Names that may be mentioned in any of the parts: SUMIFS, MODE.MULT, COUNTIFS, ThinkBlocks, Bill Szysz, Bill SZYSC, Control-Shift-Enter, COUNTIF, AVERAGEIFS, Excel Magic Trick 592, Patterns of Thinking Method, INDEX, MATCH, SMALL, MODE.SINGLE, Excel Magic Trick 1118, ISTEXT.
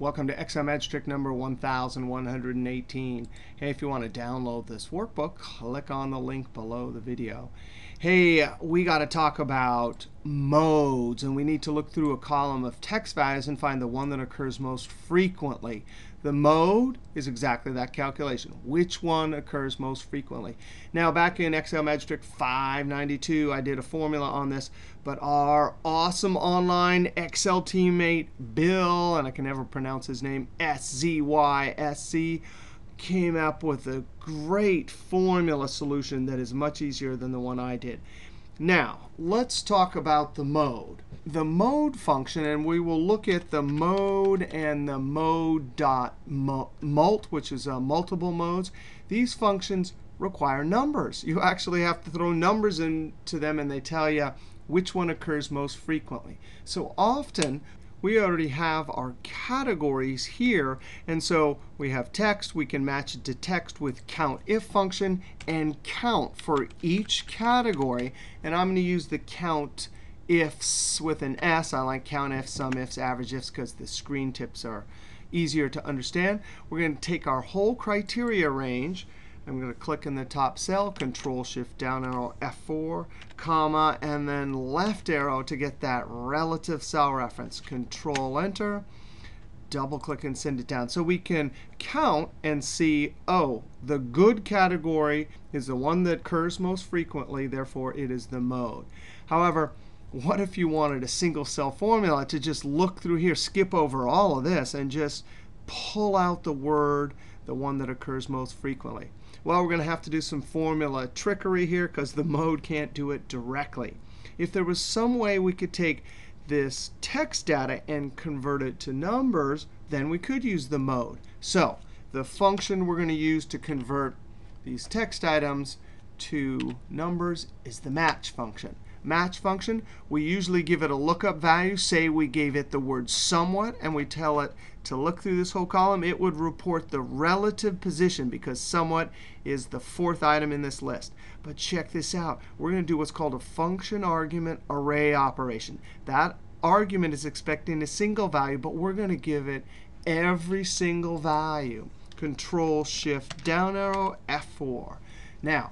Welcome to Excel Magic Trick number 1118. Hey, if you want to download this workbook, click on the link below the video. Hey, we got to talk about modes, and we need to look through a column of text values and find the one that occurs most frequently. The mode is exactly that calculation, which one occurs most frequently. Now, back in Excel Magic Trick 592, I did a formula on this, but our awesome online Excel teammate, Bill, and I can never pronounce his name, S-Z-Y-S-C, came up with a great formula solution that is much easier than the one I did. Now, let's talk about the mode. The mode function, and we will look at the mode and the mode.mult, which is multiple modes. These functions require numbers. You actually have to throw numbers into them, and they tell you which one occurs most frequently. So often, we already have our categories here. And so we have text. We can match it to text with COUNTIF function and count for each category. And I'm going to use the COUNTIFS with an S. I like COUNTIFs, SUMIFS, AVERAGEIFs because the screen tips are easier to understand. We're going to take our whole criteria range. I'm going to click in the top cell, Control Shift Down arrow F4, comma, and then left arrow to get that relative cell reference. Control Enter, double click and send it down. So we can count and see, oh, the good category is the one that occurs most frequently, therefore it is the mode. However, what if you wanted a single cell formula to just look through here, skip over all of this, and just pull out the word, the one that occurs most frequently? Well, we're going to have to do some formula trickery here because the mode can't do it directly. If there was some way we could take this text data and convert it to numbers, then we could use the mode. So the function we're going to use to convert these text items to numbers is the match function. Match function, we usually give it a lookup value. Say we gave it the word somewhat, and we tell it to look through this whole column. It would report the relative position because somewhat is the fourth item in this list. But check this out. We're going to do what's called a function argument array operation. That argument is expecting a single value, but we're going to give it every single value. Control Shift Down arrow F4. Now,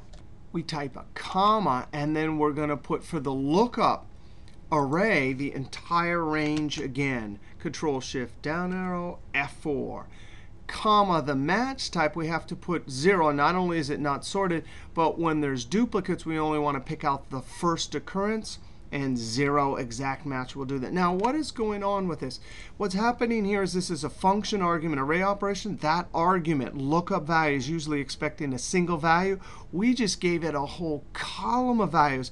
we type a comma, and then we're going to put for the lookup array the entire range again. Control Shift Down arrow F4. Comma, the match type, we have to put 0. Not only is it not sorted, but when there's duplicates, we only want to pick out the first occurrence, and 0 exact match will do that. Now, what is going on with this? What's happening here is this is a function argument array operation. That argument, lookup value, is usually expecting a single value. We just gave it a whole column of values.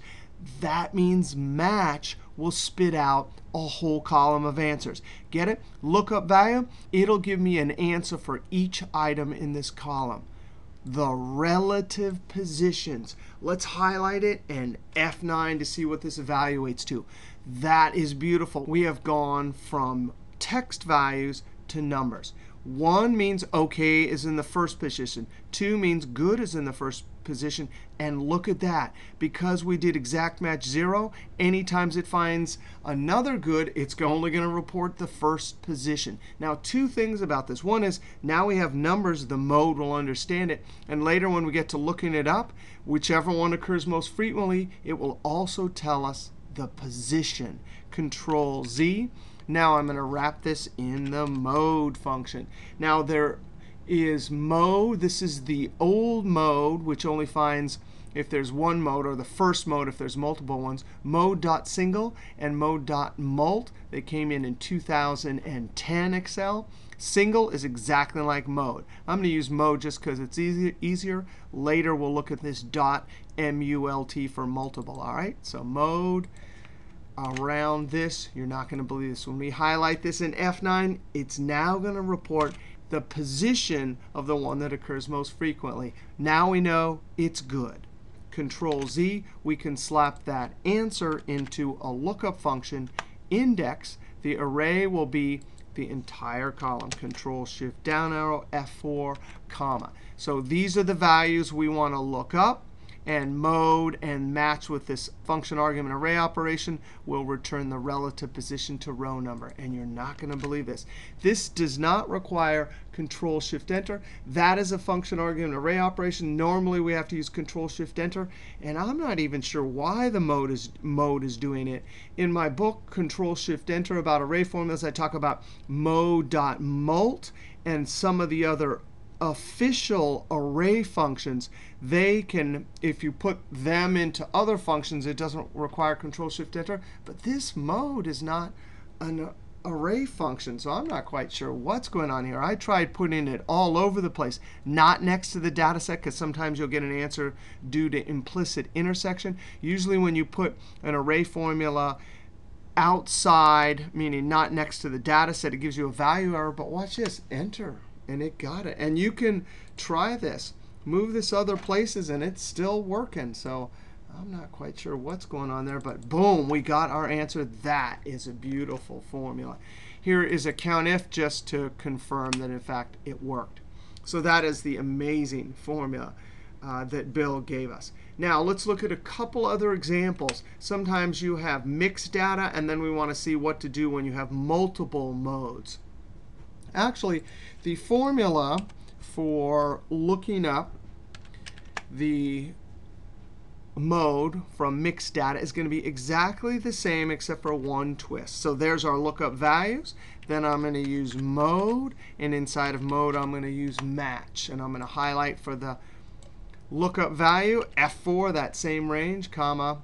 That means match will spit out a whole column of answers. Get it? Lookup value, it'll give me an answer for each item in this column. The relative positions. Let's highlight it and F9 to see what this evaluates to. That is beautiful. We have gone from text values to numbers. 1 means OK is in the first position. 2 means good is in the first position. And look at that. Because we did exact match 0, anytime it finds another good, it's only going to report the first position. Now, two things about this. One is now we have numbers. The mode will understand it. And later when we get to looking it up, whichever one occurs most frequently, it will also tell us the position. Control Z. Now I'm going to wrap this in the mode function. Now there is mode. This is the old mode, which only finds if there's one mode, or the first mode if there's multiple ones. Mode.SINGLE and Mode.MULT. They came in 2010 Excel. Single is exactly like mode. I'm going to use mode just because it's easier. Later we'll look at this .MULT for multiple. All right, so mode. Around this, you're not going to believe this. When we highlight this in F9, it's now going to report the position of the one that occurs most frequently. Now we know it's good. Control Z, we can slap that answer into a lookup function, INDEX. The array will be the entire column. Control Shift Down arrow F4, comma. So these are the values we want to look up. and mode and match with this function argument array operation will return the relative position to row number. And you're not going to believe this. This does not require Control Shift Enter. That is a function argument array operation. Normally we have to use Control Shift Enter, and I'm not even sure why the mode is doing it. In my book Control Shift Enter about array formulas, I talk about mode.mult and some of the other official array functions. They can, if you put them into other functions, it doesn't require Control Shift Enter. But this mode is not an array function, so I'm not quite sure what's going on here. I tried putting it all over the place, not next to the data set, because sometimes you'll get an answer due to implicit intersection. Usually when you put an array formula outside, meaning not next to the data set, it gives you a value error. But watch this, Enter, and it got it. And you can try this, move this other places, and it's still working. So I'm not quite sure what's going on there, but boom, we got our answer. That is a beautiful formula. Here is a COUNTIF just to confirm that, in fact, it worked. So that is the amazing formula that Bill gave us. Now let's look at a couple other examples. Sometimes you have mixed data, and then we want to see what to do when you have multiple modes. Actually, the formula for looking up the mode from mixed data is going to be exactly the same except for one twist. So there's our lookup values. Then I'm going to use mode. And inside of mode, I'm going to use match. And I'm going to highlight for the lookup value, F4, that same range, comma,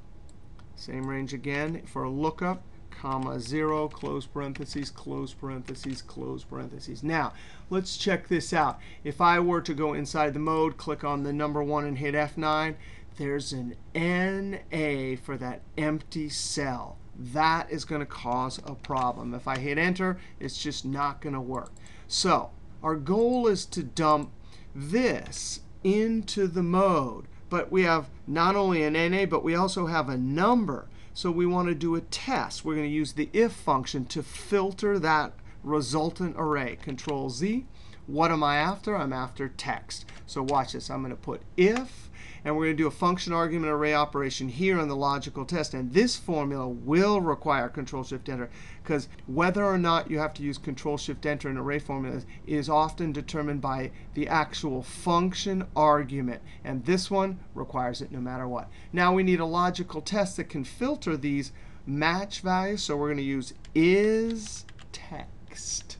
same range again for lookup, comma, 0, close parentheses, close parentheses, close parentheses. Now, let's check this out. If I were to go inside the mode, click on the number 1 and hit F9, there's an NA for that empty cell. That is going to cause a problem. If I hit Enter, it's just not going to work. So our goal is to dump this into the mode. But we have not only an NA, but we also have a number. So we want to do a test. We're going to use the if function to filter that resultant array. Control Z. What am I after? I'm after text. So watch this. I'm going to put if, and we're going to do a function argument array operation here on the logical test. And this formula will require Control Shift Enter, because whether or not you have to use Control Shift Enter in array formulas is often determined by the actual function argument. And this one requires it no matter what. Now we need a logical test that can filter these match values. So we're going to use ISTEXT.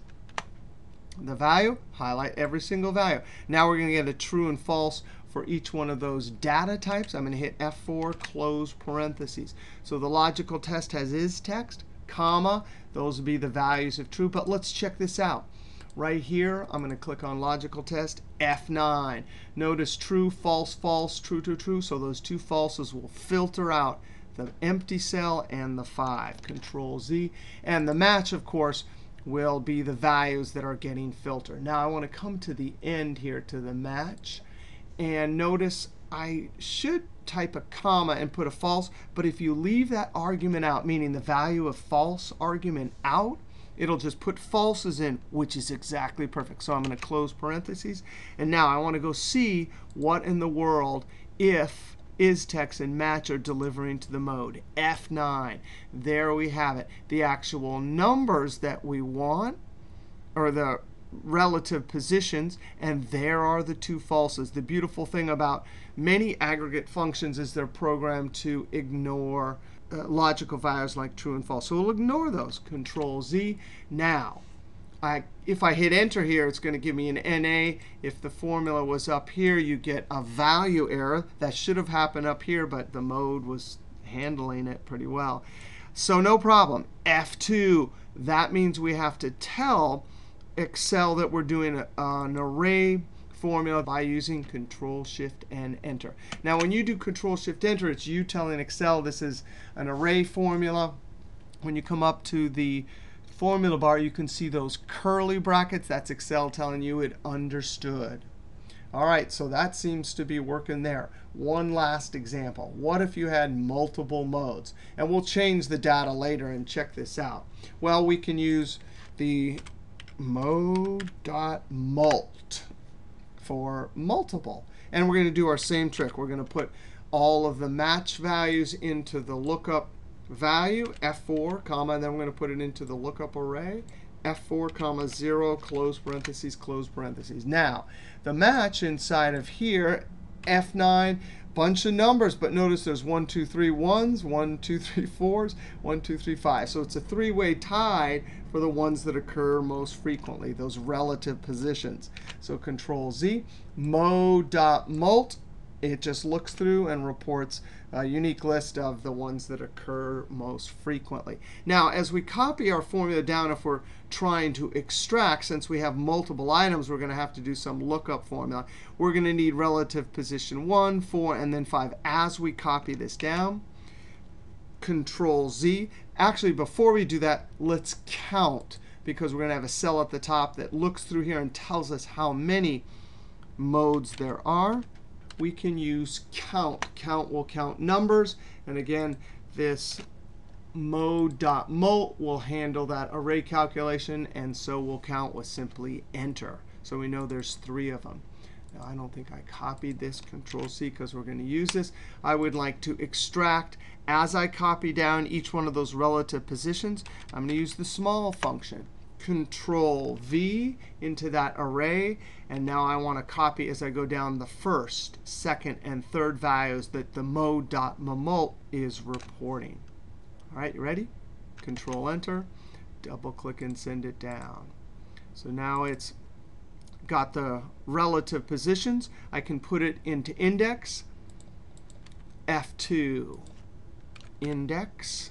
The value, highlight every single value. Now we're going to get a true and false for each one of those data types. I'm going to hit F4, close parentheses. So the logical test has ISTEXT, comma. Those would be the values of true. But let's check this out. Right here, I'm going to click on logical test, F9. Notice true, false, false, true, true, true. So those two falses will filter out the empty cell and the 5. Control Z. And the match, of course, will be the values that are getting filtered. Now I want to come to the end here, to the match. And notice I should type a comma and put a false. But if you leave that argument out, meaning the value of false argument out, it'll just put falses in, which is exactly perfect. So I'm going to close parentheses. And now I want to go see what in the world if ISTEXT and match are delivering to the mode. F9. There we have it. The actual numbers that we want, or the relative positions, and there are the two falses. The beautiful thing about many aggregate functions is they're programmed to ignore logical values like true and false. So we'll ignore those. Control Z. Now, if I hit Enter here, it's going to give me an NA. If the formula was up here, you get a value error. That should have happened up here, but the mode was handling it pretty well. So no problem. F2, that means we have to tell Excel that we're doing an array formula by using Control Shift and Enter. Now when you do Control Shift Enter, it's you telling Excel this is an array formula. When you come up to the formula bar, you can see those curly brackets. That's Excel telling you it understood. All right, so that seems to be working there. One last example. What if you had multiple modes? And we'll change the data later and check this out. Well, we can use the mode.mult for multiple. And we're going to do our same trick. We're going to put all of the match values into the lookup value, F4, comma, and then we're going to put it into the lookup array, F4, comma, 0, close parentheses, close parentheses. Now, the match inside of here, F9, bunch of numbers, but notice there's 1, 2, 3 ones, 1, 2, 3 fours, 1, 2, 3, 5. So it's a three-way tie for the ones that occur most frequently, those relative positions. So Control-Z, MODE.MULT. It just looks through and reports a unique list of the ones that occur most frequently. Now, as we copy our formula down, if we're trying to extract, since we have multiple items, we're going to have to do some lookup formula. We're going to need relative position 1, 4, and then 5 as we copy this down. Control Z. Actually, before we do that, let's count, because we're going to have a cell at the top that looks through here and tells us how many modes there are. We can use count. Count will count numbers. And again, this mode.mult will handle that array calculation, and so we'll count with simply enter. So we know there's 3 of them. Now, I don't think I copied this, Control-C, because we're going to use this. I would like to extract, as I copy down each one of those relative positions, I'm going to use the small function. Control-V into that array. And now I want to copy as I go down the first, second, and third values that the mode.mult is reporting. All right, you ready? Control-Enter. Double-click and send it down. So now it's got the relative positions. I can put it into index. F2, index.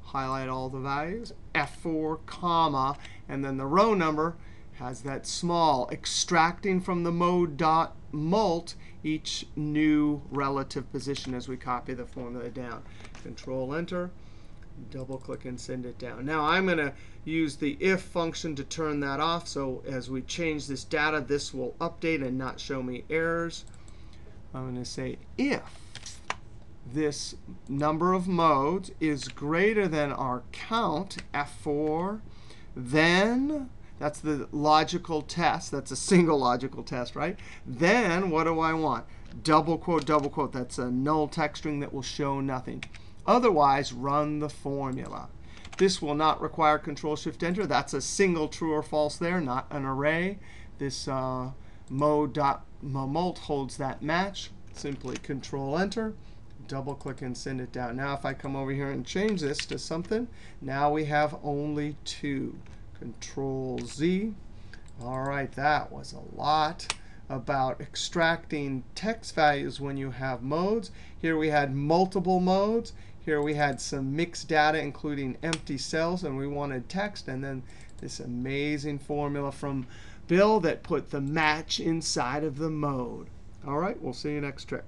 Highlight all the values, F4, comma, and then the row number has that small, extracting from the mode.mult each new relative position as we copy the formula down. Control-Enter, double-click, and send it down. Now I'm going to use the if function to turn that off. So as we change this data, this will update and not show me errors. I'm going to say if this number of modes is greater than our count, F4, then, that's the logical test. That's a single logical test, right? Then what do I want? Double quote, double quote. That's a null text string that will show nothing. Otherwise, run the formula. This will not require Control-Shift-Enter. That's a single true or false there, not an array. This mode.mult holds that match. Simply Control-Enter. Double-click and send it down. Now if I come over here and change this to something, now we have only 2. Control-Z. All right, that was a lot about extracting text values when you have modes. Here we had multiple modes. Here we had some mixed data, including empty cells, and we wanted text. And then this amazing formula from Bill that put the match inside of the mode. All right, we'll see you next trick.